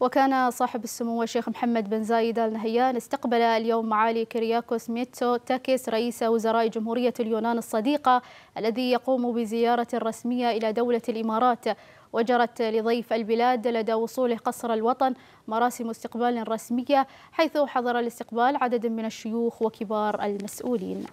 وكان صاحب السمو الشيخ محمد بن زايد آل نهيان استقبل اليوم معالي كرياكوس ميتو تاكيس رئيس وزراء جمهورية اليونان الصديقة الذي يقوم بزيارة رسمية إلى دولة الإمارات، وجرت لضيف البلاد لدى وصوله قصر الوطن مراسم استقبال رسمية حيث حضر الاستقبال عدد من الشيوخ وكبار المسؤولين.